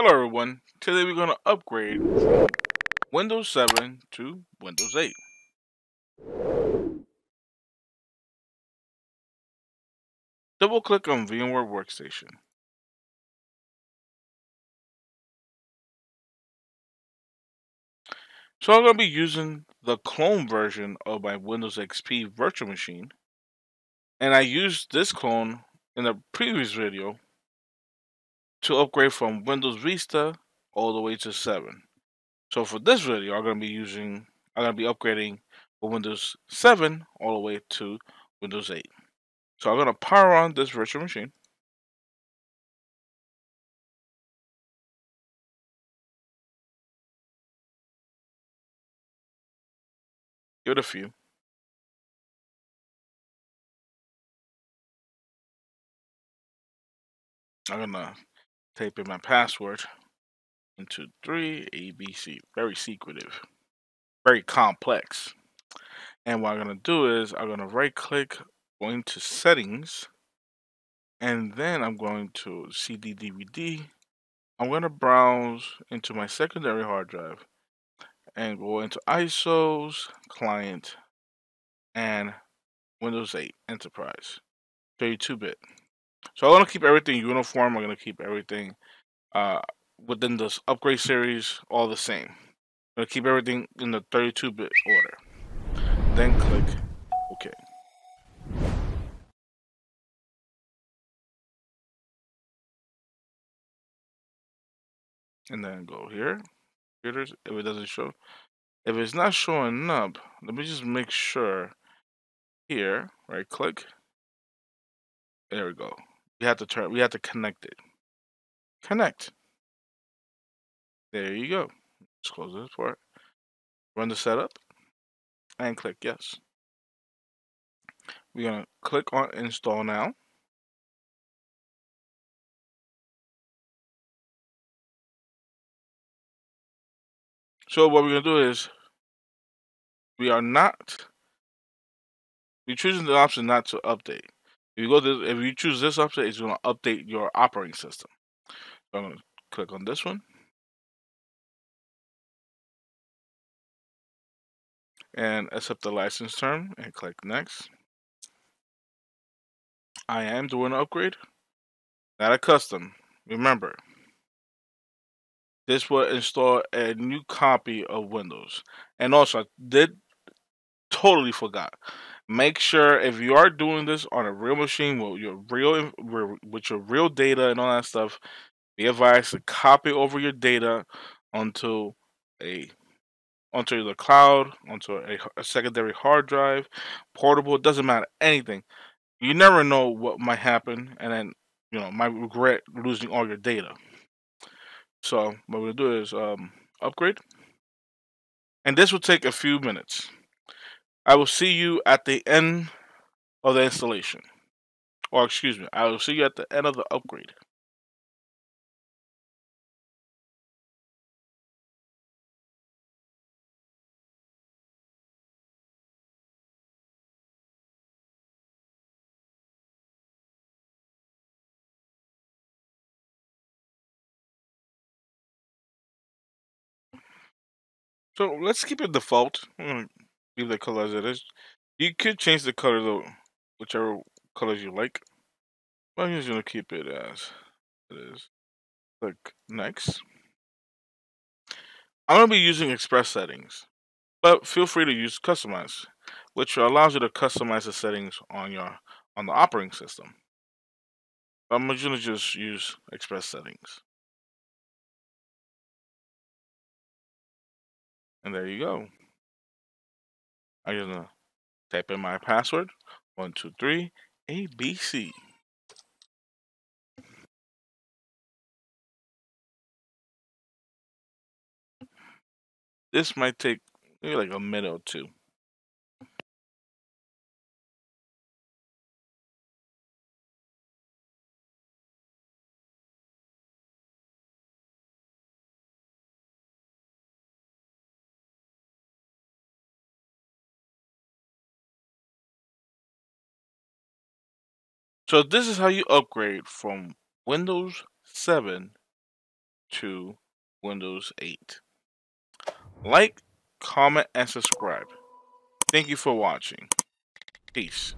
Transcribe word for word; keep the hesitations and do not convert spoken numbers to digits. Hello everyone, today we're going to upgrade from Windows seven to Windows eight. Double click on VMware Workstation. So I'm going to be using the clone version of my Windows X P virtual machine, and I used this clone in the previous video to upgrade from Windows Vista all the way to seven. So for this video, I'm going to be using, I'm going to be upgrading from Windows seven all the way to Windows eight. So I'm going to power on this virtual machine. Give it a few. I'm going to type in my password, one two three A B C, very secretive, very complex. And what I'm going to do is I'm going to right click, go into settings, and then I'm going to C D D V D. I'm going to browse into my secondary hard drive and go into I S Os, client, and Windows eight Enterprise, thirty-two bit. So I'm going to keep everything uniform. I'm going to keep everything uh, within this upgrade series all the same. I'm going to keep everything in the thirty-two bit order. Then click OK. And then go here. Computers, if it doesn't show. If it's not showing up, let me just make sure. Here, right click. There we go. We have to turn. We have to connect it. Connect. There you go. Let's close this part. Run the setup, and click yes. We're gonna click on install now. So what we're gonna do is, we are not. We're choosing the option not to update. If you go this, if you choose this option, it's going to update your operating system. So I'm going to click on this one, and accept the license term, and click next. I am doing an upgrade, not a custom. Remember, this will install a new copy of Windows. And also, I did totally forgot. Make sure if you are doing this on a real machine with your real with your real data and all that stuff, be advised to copy over your data onto a onto the cloud, onto a, a secondary hard drive, portable. It doesn't matter, anything. You never know what might happen, and then you know might regret losing all your data. So what we'll do is um, upgrade, and this will take a few minutes. I will see you at the end of the installation. Or excuse me, I will see you at the end of the upgrade. So let's keep it default. Leave the color as it is. You could change the color though, whichever colors you like. But I'm just gonna keep it as it is. Click next. I'm gonna be using Express settings, but feel free to use Customize, which allows you to customize the settings on your on the operating system. I'm gonna just use Express settings, and there you go. I'm just gonna type in my password, one two three A B C. This might take maybe like a minute or two. So this is how you upgrade from Windows seven to Windows eight. Like, comment, and subscribe. Thank you for watching. Peace.